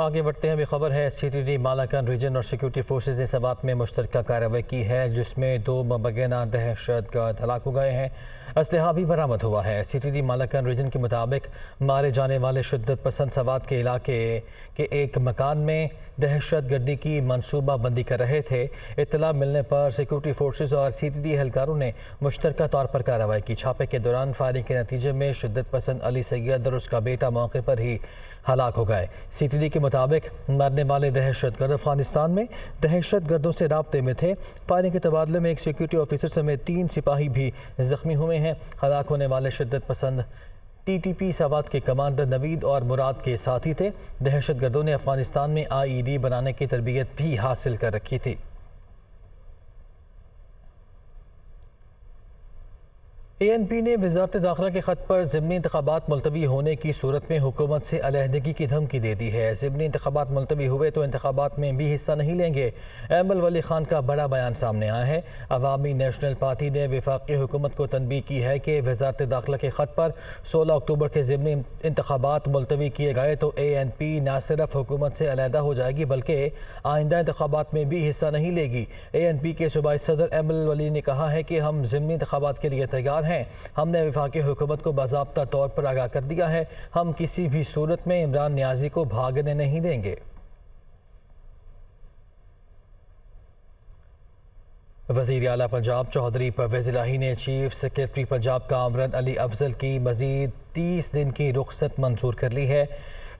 आगे बढ़ते हैं। अभी खबर है सीटीडी मालाकन रीजन और सिक्योरिटी फोर्सेज ने सवात में मुश्तरका कार्रवाई की है, जिसमें 2 मबैना दहशतगर्द हलाक हो गए हैं। असलहा भी बरामद हुआ है। सीटीडी मालाकन रीजन के मुताबिक मारे जाने वाले शिद्दत पसंद सवात के इलाके के एक मकान में दहशत गर्दी की मनसूबा बंदी कर रहे थे। इतला मिलने पर सिक्योरिटी फोर्सेज और सीटीडी एहलकारों ने मुश्तरका तौर पर कार्रवाई की। छापे के दौरान फायरिंग के नतीजे में शिद्दत पसंद अली सैद और उसका बेटा मौके पर ही हलाक हो गए। सीटीडी के मुताबिक मरने वाले दहशतगर्द अफगानिस्तान में दहशतगर्दों से राब्ते में थे। फायरिंग के तबादले में एक सिक्योरिटी ऑफिसर समेत 3 सिपाही भी जख्मी हुए हैं। हलाक होने वाले शिद्दत पसंद टीटीपी सवात के कमांडर नवीद और मुराद के साथी थे। दहशतगर्दों ने अफगानिस्तान में IED बनाने की तरबियत भी हासिल कर रखी थी। ANP ने वजारत दाखिला के ख़त पर ज़िमनी इंतख़ाबात मुलतवी होने की सूरत में हुकूमत से अलहदगी की धमकी दे दी है। ज़िमनी इंतख़ाबात मुलतवी हुए तो इंतख़ाबात में भी हिस्सा नहीं लेंगे। एमएल वली खान का बड़ा बयान सामने आया है। अवामी नेशनल पार्टी ने वफाकी हुकूमत को तनबीह की है कि वजारत दाखिला के ख़त पर 16 अक्टूबर के ज़िमनी इंतख़ाबात मुलतवी किए गए तो ANP ना सिर्फ हुकूमत से अलहदा हो जाएगी बल्कि आइंदा इंतख़ाबात में भी हिस्सा नहीं लेगी। ANP के सूबाई सदर एमएल वली ने कहा है कि हम ज़िमनी इंतख़ाबात के लिए तैयार हैं। हमने वफाकी हुकूमत को बाज़ाब्ता तौर पर आगाह कर दिया है। हम किसी भी सूरत में इमरान नियाज़ी को भागने नहीं देंगे। वज़ीर आला पंजाब चौधरी परवेज़ इलाही ने चीफ सेक्रेटरी पंजाब कामरान अली अफजल की मज़ीद 30 दिन की रुख्सत मंजूर कर ली है।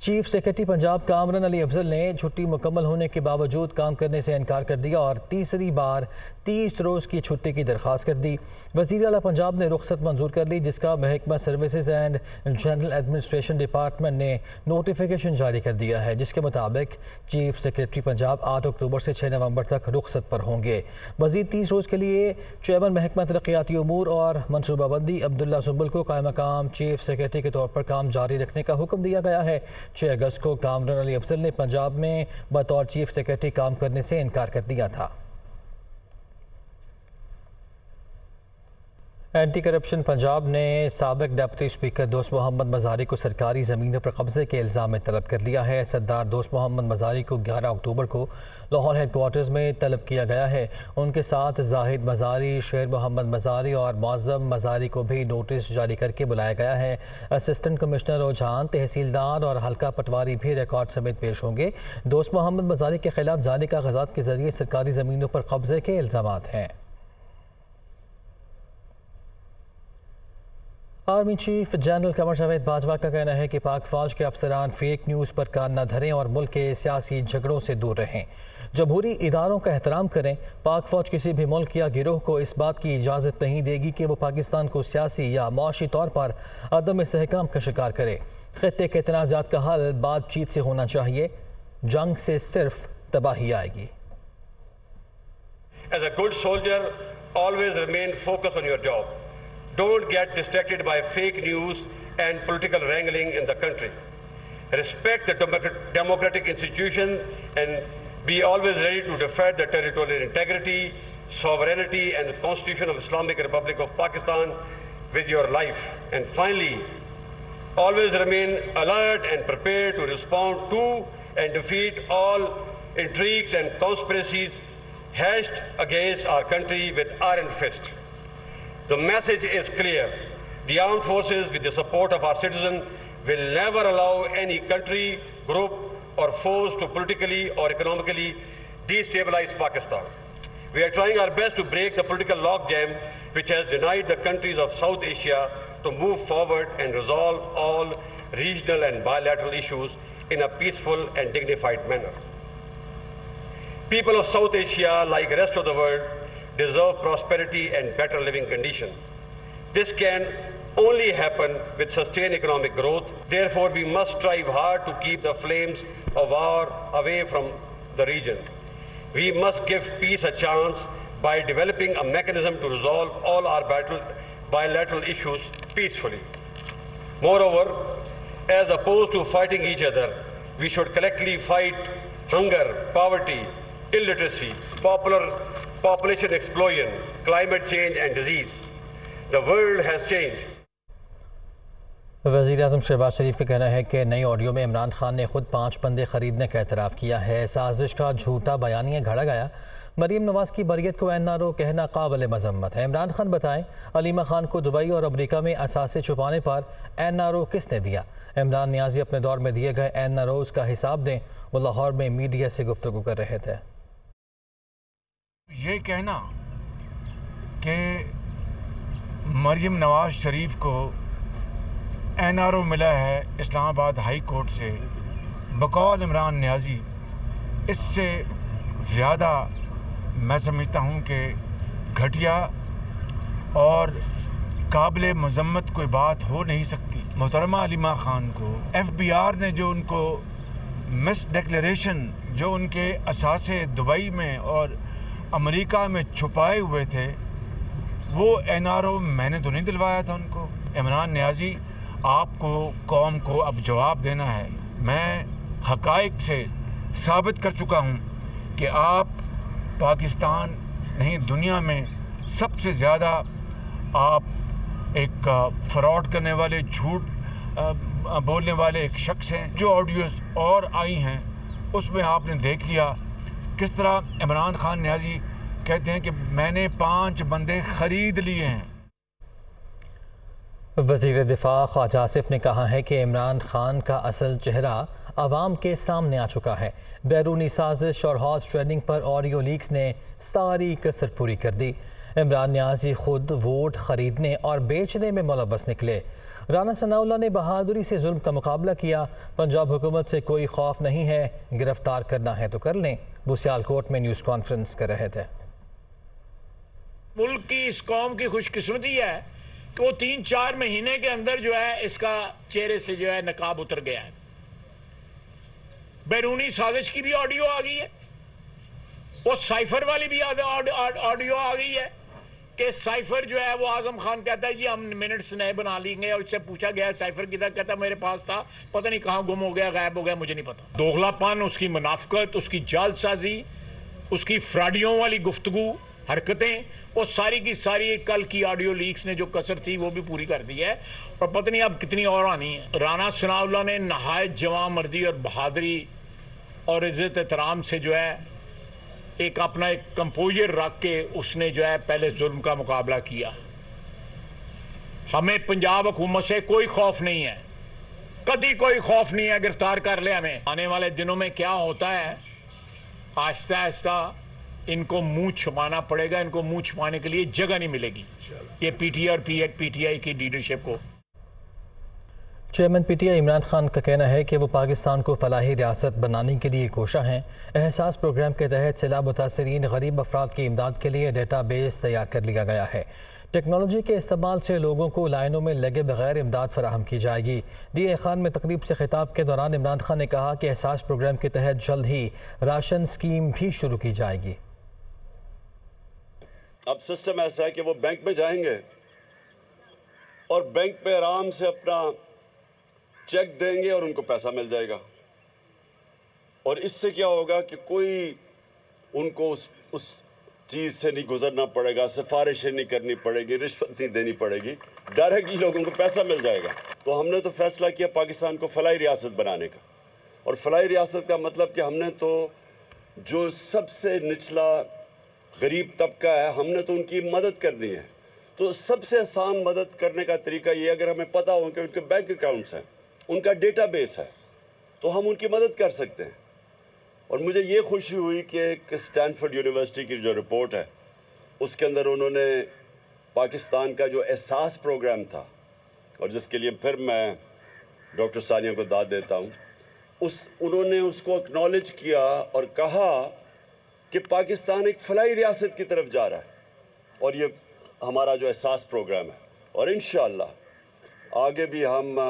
चीफ सेक्रेटरी पंजाब कामरान अली अफजल ने छुट्टी मुकम्मल होने के बावजूद काम करने से इनकार कर दिया और तीसरी बार 30 रोज़ की छुट्टी की दरख्वास्त कर दी। वज़ीर आला पंजाब ने रुख्सत मंजूर कर ली, जिसका महकमा services and general administration department ने नोटिफिकेशन जारी कर दिया है, जिसके मुताबिक चीफ सेक्रेटरी पंजाब 8 अक्टूबर से 6 नवंबर तक रुख्सत पर होंगे। मज़ीद 30 रोज़ के लिए चेयरमैन महकमा तरक्याती अमूर और मनसूबाबंदी अब्दुल्ला सुब्बल को कायम मकाम चीफ सेक्रेटरी के तौर पर काम जारी रखने का हुक्म दिया गया है। 6 अगस्त को कामरान अली अफजल ने पंजाब में बतौर चीफ सेक्रेटरी काम करने से इनकार कर दिया था। एंटी करप्शन पंजाब ने साबिक डिप्टी स्पीकर दोस्त मोहम्मद मजारी को सरकारी ज़मीनों पर कब्जे के इल्ज़ाम में तलब कर लिया है। सरदार दोस्त मोहम्मद मजारी को 11 अक्टूबर को लाहौर हेडकोार्टर्स में तलब किया गया है। उनके साथ जाहिद मजारी, शेर मोहम्मद मजारी और मौजम मजारी को भी नोटिस जारी करके बुलाया गया है। असिस्टेंट कमिश्नर रुझान, तहसीलदार और हल्का पटवारी भी रिकॉर्ड समेत पेश होंगे। दोस्त मोहम्मद मजारी के खिलाफ जाली कागजात के जरिए सरकारी ज़मीनों पर कब्जे के इल्ज़ाम हैं। Army chief general Qamar Javed Bajwa का कहना है कि पाक फौज के अफसरान फेक न्यूज़ पर कान न धरें और मुल्क के सियासी झगड़ों से दूर रहें, जमहूरी इदारों का एहतराम करें। पाक फौज किसी भी मुल्क या गिरोह को इस बात की इजाज़त नहीं देगी कि वो पाकिस्तान को सियासी या माशी तौर पर अदम इस्तेहकाम का शिकार करे। खित्ते के तनाज़ात का हल बातचीत से होना चाहिए, जंग से सिर्फ तबाही आएगी। As a good soldier, always remain focused on your job. Don't get distracted by fake news and political wrangling in the country. Respect the democratic institutions and be always ready to defend the territorial integrity, sovereignty and the Constitution of Islamic Republic of Pakistan with your life. And finally, always remain alert and prepared to respond to and defeat all intrigues and conspiracies hatched against our country with iron fist. The message is clear. The armed forces, with the support of our citizens, will never allow any country, group, or force to politically or economically destabilize Pakistan. We are trying our best to break the political logjam which has denied the countries of South Asia to move forward and resolve all regional and bilateral issues in a peaceful and dignified manner. People of South Asia, like the rest of the world, deserve prosperity and better living conditions. This can only happen with sustained economic growth. Therefore, we must strive hard to keep the flames of war away from the region. We must give peace a chance by developing a mechanism to resolve all our bilateral issues peacefully. Moreover, as opposed to fighting each other, we should collectively fight hunger, poverty, illiteracy, population explosion, climate change and disease. The world has changed. वज़ीर-ए-आज़म शहबाज शरीफ का कहना है कि नई audio में इमरान खान ने खुद 5 बंदे खरीदने का एतराफ़ किया है। साजिश का झूठा बयानिया घड़ा गया। मरीम नवाज की बरियत को NRO कहना काबिल मजम्मत है। इमरान खान बताएं, अलीमा खान को दुबई और अमरीका में असासे छुपाने पर NRO किसने दिया? इमरान नियाज़ी अपने दौर में दिए गए NROs का हिसाब दें। वो लाहौर में मीडिया से गुफ्तगू कर रहे थे। ये कहना कि मरीम नवाज शरीफ को NRO मिला है इस्लामाबाद हाई कोर्ट से, बकौल इमरान नियाज़ी, इससे ज़्यादा मैं समझता हूँ कि घटिया और काबिल मजम्मत कोई बात हो नहीं सकती। मोहतरमा अलीमा ख़ान को FBR ने जो उनको मिस डिक्लेरेशन जो उनके असासे दुबई में और अमेरिका में छुपाए हुए थे, वो NRO मैंने तो नहीं दिलवाया था उनको। इमरान नियाज़ी, आपको कौम को अब जवाब देना है। मैं हक़ाइक़ से साबित कर चुका हूँ कि आप पाकिस्तान नहीं दुनिया में सबसे ज़्यादा आप एक फ्रॉड करने वाले, झूठ बोलने वाले एक शख्स हैं। जो ऑडियोज़ और आई हैं उसमें आपने देख लिया किस तरह इमरान खान नियाज़ी कहते हैं कि मैंने 5 बंदे ख़रीद लिए हैं। वज़ीर दिफ़ा ख्वाजा आसिफ ने कहा है कि इमरान खान का असल चेहरा आवाम के सामने आ चुका है। बैरूनी साजिश और हॉर्स ट्रेडिंग पर ऑडियो लीक्स ने सारी कसर पूरी कर दी। इमरान नियाज़ी खुद वोट ख़रीदने और बेचने में मुलव्वस निकले। राणा सनाउल्लाह ने बहादुरी से जुल्म का मुकाबला किया। पंजाब हुकूमत से कोई खौफ नहीं है, गिरफ्तार करना है तो कर लें। वो सियालकोट में न्यूज़ कॉन्फ्रेंस कर रहे थे। मुल्क की इस कौम की खुशकिस्मती है तो 3-4 महीने के अंदर जो है इसका चेहरे से जो है नकाब उतर गया है। बैरूनी साजिश की भी ऑडियो आ गई है, वो साइफर वाली भी ऑडियो आ गई है कि साइफर जो है वो आजम खान कहता है जी हम मिनट्स नए बना लेंगे, और इससे पूछा गया साइफर किधर, कहता मेरे पास था, पता नहीं कहाँ गुम हो गया, गायब हो गया, मुझे नहीं पता। दोगलापन, उसकी मुनाफकत, उसकी जालसाजी, उसकी फ्राडियों वाली गुफ्तगू, हरकतें, वो सारी की सारी कल की ऑडियो लीक्स ने जो कसर थी वो भी पूरी कर दी है, और पता नहीं अब कितनी और आनी है। राणा सनाउल्लाह ने नहायत जवामर्दी और बहादुरी और इज़्ज़त एहतराम से जो है एक अपना एक कंपोजर रख के उसने जो है पहले जुल्म का मुकाबला किया। हमें पंजाब हुकूमत से कोई खौफ नहीं है, कभी कोई खौफ नहीं है, गिरफ्तार कर ले हमें। आने वाले दिनों में क्या होता है, आहिस्ता आहिस्ता इनको मुंह छुपाना पड़ेगा, इनको मुंह छुपाने के लिए जगह नहीं मिलेगी। ये PTI और PTI की लीडरशिप को। चेयरमैन PTI इमरान खान का कहना है कि वो पाकिस्तान को फलाही रियासत बनाने के लिए कोशा हैं। एहसास प्रोग्राम के तहत सैलाब मुतासरीन गरीब अफराद की इमदाद के लिए डेटाबेस तैयार कर लिया गया है। टेक्नोलॉजी के इस्तेमाल से लोगों को लाइनों में लगे बगैर इमदाद फराहम की जाएगी। DA खान में तकरीब से खिताब के दौरान इमरान खान ने कहा कि एहसास प्रोग्राम के तहत जल्द ही राशन स्कीम भी शुरू की जाएगी। अब सिस्टम ऐसा है कि वो बैंक में जाएंगे और बैंक पे आराम से अपना चेक देंगे और उनको पैसा मिल जाएगा, और इससे क्या होगा कि कोई उनको उस चीज़ से नहीं गुजरना पड़ेगा, सिफारिशें नहीं करनी पड़ेगी, रिश्वत नहीं देनी पड़ेगी, डायरेक्टली लोगों को पैसा मिल जाएगा। तो हमने तो फैसला किया पाकिस्तान को फलाही रियासत बनाने का, और फलाही रियासत का मतलब कि हमने तो जो सबसे निचला गरीब तबका है हमने तो उनकी मदद करनी है। तो सबसे आसान मदद करने का तरीका ये, अगर हमें पता हो कि उनके बैंक अकाउंट्स हैं, उनका डेटाबेस है, तो हम उनकी मदद कर सकते हैं। और मुझे ये खुशी हुई कि स्टैनफोर्ड यूनिवर्सिटी की जो रिपोर्ट है उसके अंदर उन्होंने पाकिस्तान का जो एहसास प्रोग्राम था, और जिसके लिए फिर मैं डॉक्टर सानिया को दाद देता हूँ, उन्होंने उसको एक्नॉलेज किया और कहा कि पाकिस्तान एक फलाही रियासत की तरफ जा रहा है, और ये हमारा जो एहसास प्रोग्राम है। और इंशाअल्लाह आगे भी हम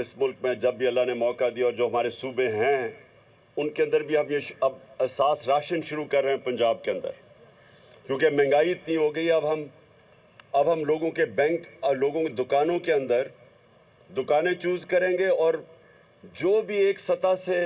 इस मुल्क में जब भी अल्लाह ने मौका दिया, और जो हमारे सूबे हैं उनके अंदर भी हम ये अब एहसास राशन शुरू कर रहे हैं पंजाब के अंदर, क्योंकि महंगाई इतनी हो गई। अब हम लोगों के बैंक और लोगों की दुकानों के अंदर दुकानें चूज़ करेंगे, और जो भी एक सतह से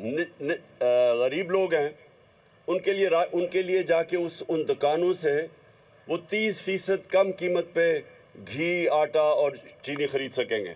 गरीब लोग हैं उनके लिए जाके उन दुकानों से वो 30% कम कीमत पे घी, आटा और चीनी खरीद सकेंगे।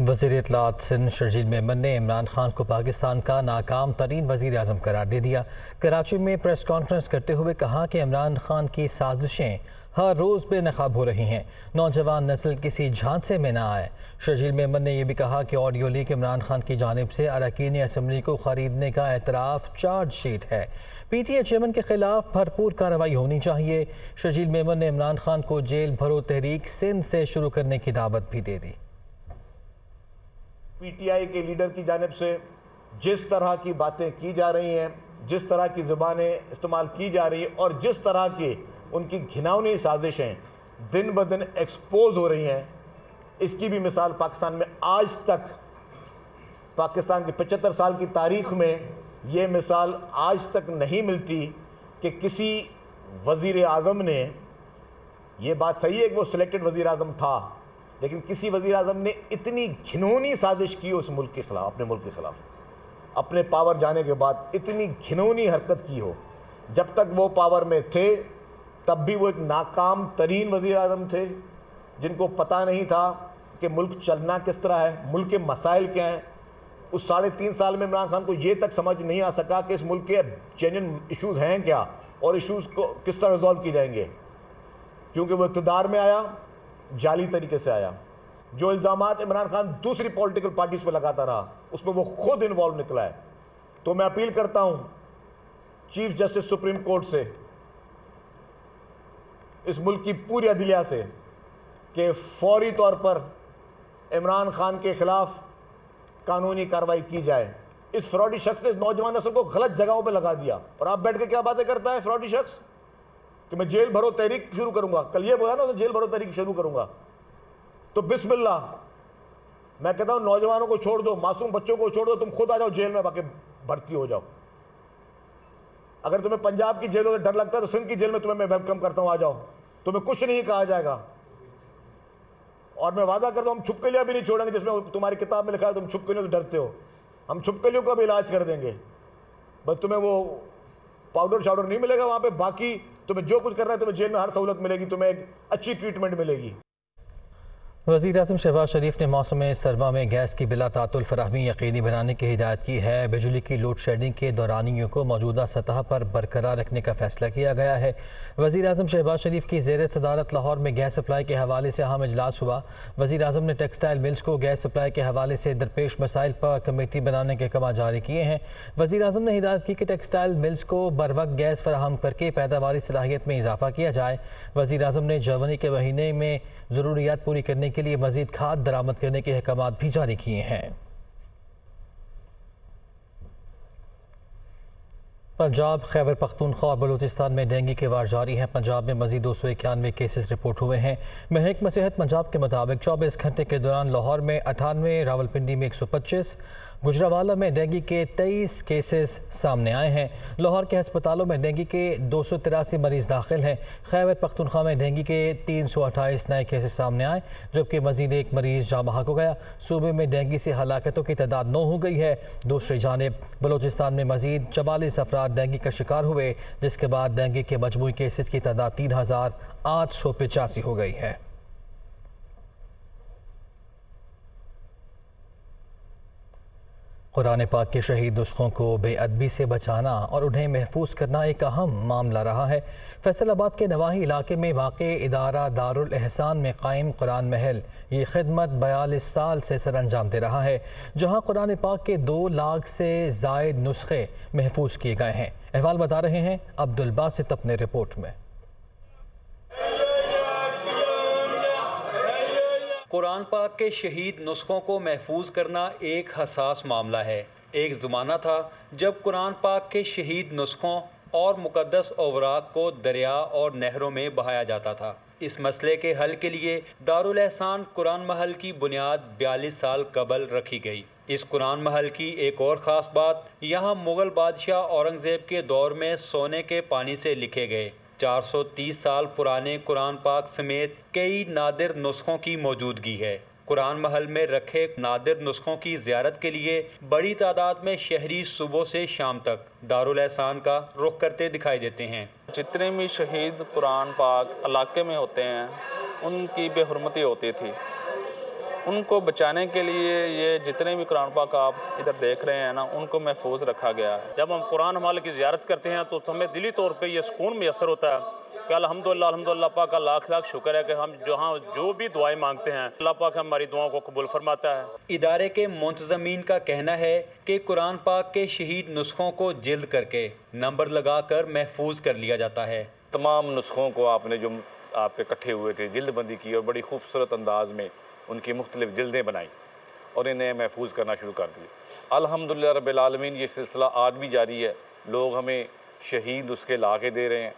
वज़ीर इत्तलाआत सिंध शर्जील मेमन ने इमरान खान को पाकिस्तान का नाकाम तरीन वज़ीर आज़म करार दे दिया। कराची में प्रेस कॉन्फ्रेंस करते हुए कहा कि इमरान खान की साजिशें हर रोज़ बेनकाब हो रही हैं, नौजवान नस्ल किसी झांसे में ना आए। शर्जील मेमन ने यह भी कहा कि ऑडियो लीक इमरान खान की जानिब से अरकान असम्बली को ख़रीदने का एतराफ़ चार्जशीट है। पीटीआई चेयरमैन के खिलाफ भरपूर कार्रवाई होनी चाहिए। शर्जील मेमन ने इमरान खान को जेल भरो तहरीक सिंध से शुरू करने की दावत भी दे दी। पीटीआई के लीडर की जानिब से जिस तरह की बातें की जा रही हैं, जिस तरह की ज़ुबानें इस्तेमाल की जा रही हैं और जिस तरह की उनकी घिनौनी साजिशें दिन ब दिन एक्सपोज हो रही हैं, इसकी भी मिसाल पाकिस्तान में आज तक, पाकिस्तान की 75 साल की तारीख़ में ये मिसाल आज तक नहीं मिलती कि किसी वज़ीर आज़म ने, ये बात सही है कि वो सिलेक्टेड वज़ीर आज़म था, लेकिन किसी वज़ीर आज़म ने इतनी घिनौनी साजिश की उस मुल्क के ख़िलाफ़, अपने मुल्क के ख़िलाफ़, अपने पावर जाने के बाद इतनी घिनौनी हरकत की हो। जब तक वो पावर में थे तब भी वो एक नाकाम तरीन वज़ीर आज़म थे, जिनको पता नहीं था कि मुल्क चलना किस तरह है, मुल्क के मसाइल क्या हैं। उस 3.5 साल में इमरान खान को ये तक समझ नहीं आ सका कि इस मुल्क के जेन्युइन इशूज़ हैं क्या और इशूज़ को किस तरह रिजॉल्व किए जाएंगे, क्योंकि वो इक़्तिदार में आया, जाली तरीके से आया। जो इल्ज़ामात इमरान खान दूसरी पॉलिटिकल पार्टीज़ पर लगाता रहा, उसमें वो खुद इन्वॉल्व निकला है। तो मैं अपील करता हूँ चीफ जस्टिस सुप्रीम कोर्ट से, इस मुल्क की पूरी अदलिया से, कि फौरी तौर पर इमरान खान के ख़िलाफ़ कानूनी कार्रवाई की जाए। इस फ्रॉडी शख्स ने इस नौजवान नस्ल को गलत जगहों पर लगा दिया, और आप बैठ के क्या बातें करता है फ्रॉडी शख्स कि मैं जेल भरो तहरीक शुरू करूंगा। कल ये बोला ना, तो जेल भरो तहरीक शुरू करूंगा, तो बिस्मिल्लाह, मैं कहता हूँ नौजवानों को छोड़ दो, मासूम बच्चों को छोड़ दो, तुम खुद आ जाओ जेल में, बाकी भर्ती हो जाओ। अगर तुम्हें पंजाब की जेलों से डर लगता है तो सिंध की जेल में तुम्हें मैं वेलकम करता हूँ, आ जाओ, तुम्हें कुछ नहीं कहा जाएगा। और मैं वादा करता हूँ हम छुपकलियाँ भी नहीं छोड़ेंगे, जिसमें तुम्हारी किताब में लिखा है तुम छुपकलियों से डरते हो, हम छुपकलियों का भी इलाज कर देंगे। बस तुम्हें वो पाउडर शाउडर नहीं मिलेगा वहाँ पर, बाकी तुम्हें जो कुछ करना है तुम्हें जेल में हर सहूलत मिलेगी, तुम्हें एक अच्छी ट्रीटमेंट मिलेगी। वज़ीर आज़म शहबाज शरीफ ने मौसम सर्मा में गैस की बिला तातुल फराहमी यकीनी बनाने की हिदायत की है। बिजली की लोड शेडिंग के दौरानियों को मौजूदा सतह पर बरकरार रखने का फैसला किया गया है। वज़ीर आज़म शहबाज शरीफ की ज़ेर सदारत लाहौर में गैस सप्लाई के हवाले से अहम इजलास हुआ। वज़ीर आज़म ने टेक्सटाइल मिल्स को गैस सप्लाई के हवाले से दरपेश मसाइल पर कमेटी बनाने के कमा जारी किए हैं। वज़ीर आज़म ने हिदायत की कि टेक्सटाइल मिल्स को बर वक्त गैस फराहम करके पैदावारी सलाहियत में इजाफा किया जाए। वज़ीर आज़म ने जनवरी के महीने में ज़रूरियात पूरी करने के लिए मजीद खाद दरामद करने के अहकामात भी जारी किए हैं। पंजाब, खैबर पख्तूनख्वा और बलूचिस्तान में डेंगू के वार जारी हैं। पंजाब में मजीद 291 केसेस रिपोर्ट हुए हैं। महकमा सेहत पंजाब के मुताबिक 24 घंटे के दौरान लाहौर में 98, रावलपिंडी में 125, गुजरावाला में डेंगू के 23 केसेस सामने आए हैं। लाहौर के अस्पतालों में डेंगू के 283 मरीज दाखिल हैं। खैबर पख्तूनख्वा में डेंगू के 328 नए केसेस सामने आए, जबकि मजीद एक मरीज जाँ बहक हो गया। सूबे में डेंगू से हलाकतों की तादाद 9 हो गई है। दूसरी जानब बलोचिस्तान में मजीद 44 अफराद डेंगू का शिकार हुए, जिसके बाद डेंगू के मजमूई केसेस की तादाद 3885 हो गई है। कुरान पाक के शहीद नुस्खों को बेअदबी से बचाना और उन्हें महफूज करना एक अहम मामला रहा है। फैसलाबाद के नवाही इलाके में वाक़े इदारा दारुल एहसान में कायम कुरान महल ये खिदमत 42 साल से सर अंजाम दे रहा है, जहां कुरान पाक के 2 लाख से ज़ायद नुस्खे महफूज किए गए हैं। अहवाल बता रहे हैं अब्दुलबासत अपने रिपोर्ट में। कुरान पाक के शहीद नुस्खों को महफूज करना एक हसास मामला है। एक ज़माना था जब कुरान पाक के शहीद नुस्खों और मुकद्दस अवराक को दरिया और नहरों में बहाया जाता था। इस मसले के हल के लिए दारुल एहसान कुरान महल की बुनियाद 42 साल कबल रखी गई। इस कुरान महल की एक और ख़ास बात, यहाँ मुग़ल बादशाह औरंगज़ेब के दौर में सोने के पानी से लिखे गए 430 साल पुराने कुरान पाक समेत कई नादिर नुस्खों की मौजूदगी है। कुरान महल में रखे नादिर नुस्खों की ज़ियारत के लिए बड़ी तादाद में शहरी सुबह से शाम तक दारुल एहसान का रुख करते दिखाई देते हैं। जितने भी शहीद कुरान पाक इलाके में होते हैं उनकी बेहुरमती होती थी। उनको बचाने के लिए ये जितने भी कुरान पाक आप इधर देख रहे हैं ना, उनको महफूज रखा गया है। जब हम कुरान माल की ज़्यारत करते हैं तो हमें दिली तौर पे ये सुकून मैसर होता है कि अल्हम्दुलिल्लाह पाक का लाख लाख शुक्र है कि हम जहाँ जो भी दुआएं मांगते हैं अल्लाह पाक हमारी दुआओं को कबूल फरमाता है। इदारे के मुंतज़मीन का कहना है कि कुरान पाक के शहीद नुस्खों को जिल्द करके नंबर लगा कर महफूज कर लिया जाता है। तमाम नुस्खों को आपने जो आपके इकट्ठे हुए थे जिल्दबंदी की और बड़ी खूबसूरत अंदाज में उनकी मुख्तलिफ जल्दें बनाई और इन्हें महफूज करना शुरू कर दिया। अल्हम्दुलिल्लाह रब्बिल आलमीन ये सिलसिला आज भी जारी है। लोग हमें शहीद उसके ला के दे रहे हैं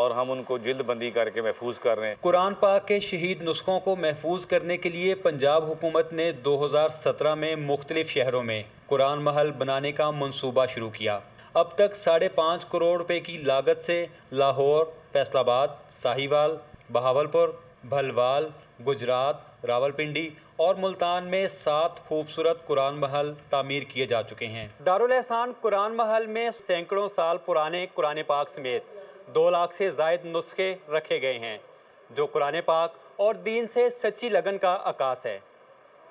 और हम उनको जिल्दबंदी करके महफूज कर रहे हैं। कुरान पाक के शहीद नुस्खों को महफूज करने के लिए पंजाब हुकूमत ने 2017 में मुख्तलिफ शहरों में कुरान महल बनाने का मनसूबा शुरू किया। अब तक 5.5 करोड़ रुपये की लागत से लाहौर, फैसलाबाद, साहिवाल, बहावलपुर, भलवाल, गुजरात, रावलपिंडी और मुल्तान में 7 खूबसूरत कुरान महल तामीर किए जा चुके हैं। दारुल एहसान कुरान महल में सैकड़ों साल पुराने कुरान पाक समेत 2 लाख से ज़ायद नुस्खे रखे गए हैं, जो कुरान पाक और दीन से सच्ची लगन का अकास है।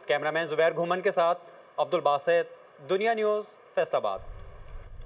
कैमरामैन जुबैर घुमन के साथ अब्दुलबासत, दुनिया न्यूज़, फैसलाबाद।